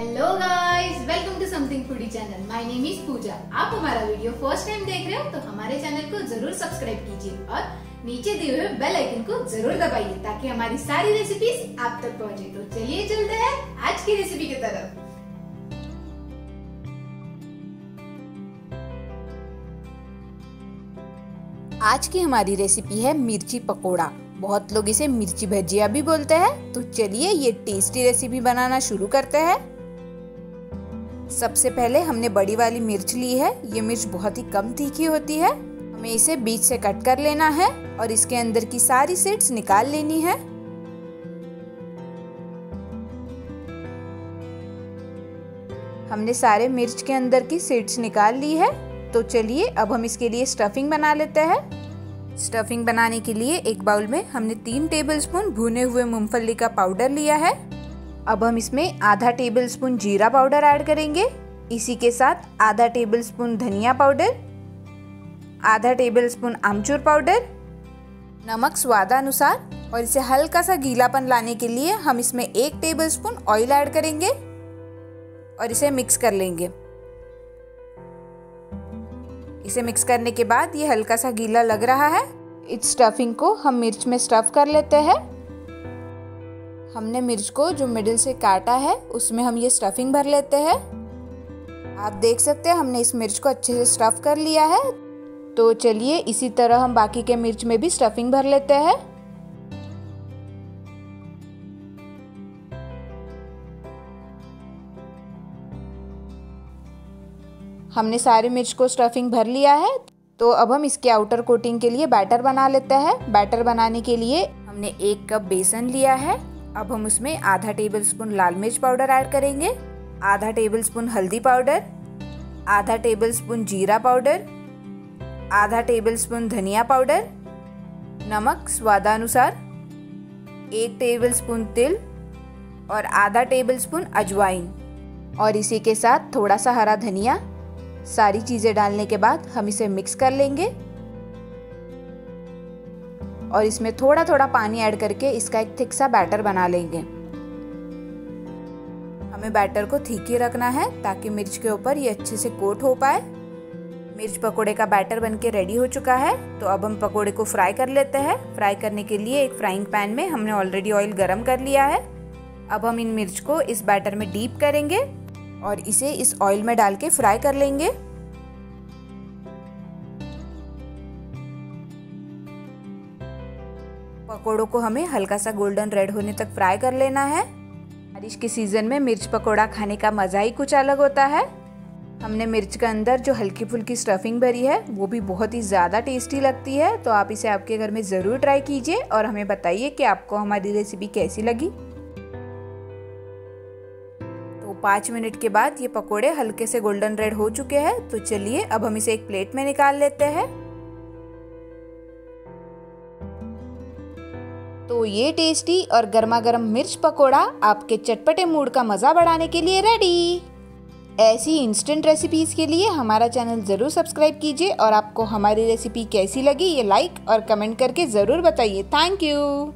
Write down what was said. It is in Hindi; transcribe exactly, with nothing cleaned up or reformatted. Hello guys, welcome to something foodie channel. My name is Pooja. आप हमारा वीडियो फर्स्ट टाइम देख रहे हो तो हमारे चैनल को जरूर सब्सक्राइब कीजिए और नीचे दिए हुए बेल आइकन को जरूर दबाइए ताकि हमारी सारी रेसिपीज आप तक पहुंचे। तो चलिए चलते हैं आज की रेसिपी की तरफ। आज की हमारी रेसिपी है मिर्ची पकोड़ा। बहुत लोग इसे मिर्ची भजिया भी बोलते हैं। तो चलिए ये टेस्टी रेसिपी बनाना शुरू करते हैं। सबसे पहले हमने बड़ी वाली मिर्च ली है। ये मिर्च बहुत ही कम तीखी होती है। हमें इसे बीच से कट कर लेना है और इसके अंदर की सारी सीड्स निकाल लेनी है। हमने सारे मिर्च के अंदर की सीड्स निकाल ली है। तो चलिए अब हम इसके लिए स्टफिंग बना लेते हैं। स्टफिंग बनाने के लिए एक बाउल में हमने तीन टेबलस्पून भुने हुए मूंगफली का पाउडर लिया है। अब हम इसमें आधा टेबलस्पून जीरा पाउडर ऐड करेंगे। इसी के साथ आधा टेबलस्पून धनिया पाउडर, आधा टेबलस्पून आमचूर पाउडर, नमक स्वादानुसार, और इसे हल्का सा गीलापन लाने के लिए हम इसमें एक टेबलस्पून ऑयल ऐड करेंगे और इसे मिक्स कर लेंगे। इसे मिक्स करने के बाद ये हल्का सा गीला लग रहा है। इस स्टफिंग को हम मिर्च में स्टफ कर लेते हैं। हमने मिर्च को जो मिडिल से काटा है उसमें हम ये स्टफिंग भर लेते हैं। आप देख सकते हैं हमने इस मिर्च को अच्छे से स्टफ कर लिया है। तो चलिए इसी तरह हम बाकी के मिर्च में भी स्टफिंग भर लेते हैं। हमने सारे मिर्च को स्टफिंग भर लिया है। तो अब हम इसके आउटर कोटिंग के लिए बैटर बना लेते हैं। बैटर बनाने के लिए हमने एक कप बेसन लिया है। अब हम उसमें आधा टेबलस्पून लाल मिर्च पाउडर ऐड करेंगे, आधा टेबलस्पून हल्दी पाउडर, आधा टेबलस्पून जीरा पाउडर, आधा टेबलस्पून धनिया पाउडर, नमक स्वादानुसार, एक टेबलस्पून तिल और आधा टेबलस्पून अजवाइन, और इसी के साथ थोड़ा सा हरा धनिया। सारी चीज़ें डालने के बाद हम इसे मिक्स कर लेंगे और इसमें थोड़ा थोड़ा पानी ऐड करके इसका एक थिक सा बैटर बना लेंगे। हमें बैटर को ठीक ही रखना है ताकि मिर्च के ऊपर ये अच्छे से कोट हो पाए। मिर्च पकोड़े का बैटर बनके रेडी हो चुका है। तो अब हम पकोड़े को फ्राई कर लेते हैं। फ्राई करने के लिए एक फ्राइंग पैन में हमने ऑलरेडी ऑयल गर्म कर लिया है। अब हम इन मिर्च को इस बैटर में डीप करेंगे और इसे इस ऑयल में डाल के फ्राई कर लेंगे। पकोड़ों को हमें हल्का सा गोल्डन रेड होने तक फ्राई कर लेना है। बारिश के सीजन में मिर्च पकोड़ा खाने का मजा ही कुछ अलग होता है। हमने मिर्च के अंदर जो हल्की फुल्की स्टफिंग भरी है वो भी बहुत ही ज़्यादा टेस्टी लगती है। तो आप इसे आपके घर में ज़रूर ट्राई कीजिए और हमें बताइए कि आपको हमारी रेसिपी कैसी लगी। पाँच मिनट के बाद ये पकोड़े हल्के से गोल्डन रेड हो चुके हैं। तो चलिए अब हम इसे एक प्लेट में निकाल लेते हैं। तो ये टेस्टी और गर्मा गर्म मिर्च पकोड़ा आपके चटपटे मूड का मज़ा बढ़ाने के लिए रेडी। ऐसी इंस्टेंट रेसिपीज़ के लिए हमारा चैनल ज़रूर सब्सक्राइब कीजिए और आपको हमारी रेसिपी कैसी लगी ये लाइक और कमेंट करके ज़रूर बताइए। Thank you.